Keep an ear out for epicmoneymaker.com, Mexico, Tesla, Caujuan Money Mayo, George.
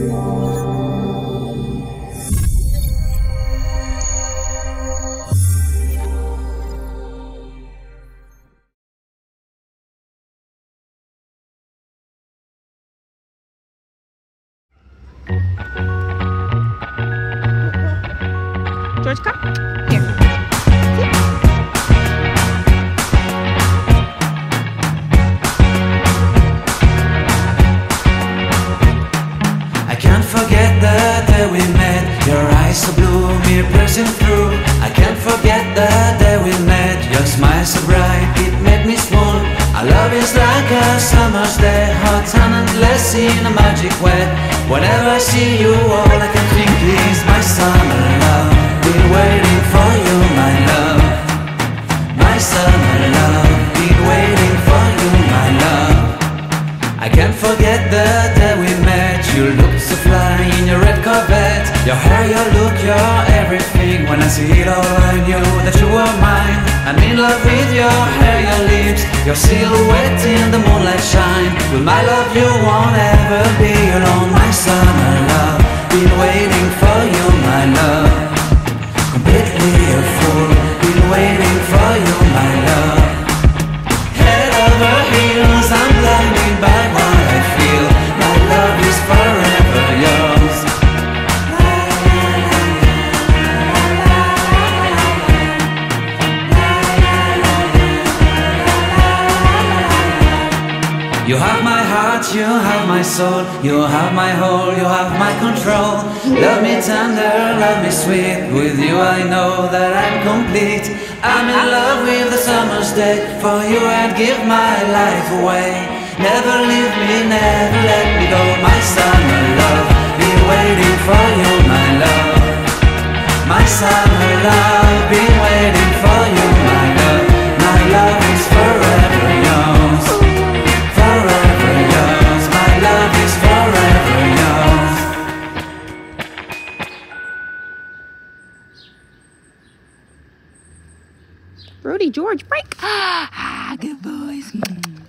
George, come. Forget the day we met, your eyes so blue, mere piercing through. I can't forget the day we met, your smile so bright, it made me swoon. Our love is like a summer's day, hot and endless in a magic way. Whenever I see you, all I can think is my summer love, been waiting for you, my love. My summer love, been waiting for you, my love. I can't forget the day we met, you looked so fly in your red Corvette. Your hair, your look, your everything. When I see it all, I knew that you were mine. I'm in love with your hair, your lips, your silhouette in the moonlight shine. With my love, you won't ever be alone. My summer love, been waiting for you, my love. Completely a fool, been waiting for you, my love. Head over heels, I'm blinded by what I feel. My love is forever yours. You have my heart, you have my soul, you have my whole, you have my control. Love me tender, love me sweet, with you I know that I'm complete. I'm in love with the summer's day, for you I'd give my life away. Never leave me, never let me go. My summer love, been waiting for you, my love. My summer love, been waiting for you, my love. My love is forever yours, forever yours. My love is forever yours. Brody, George, break. Good boys.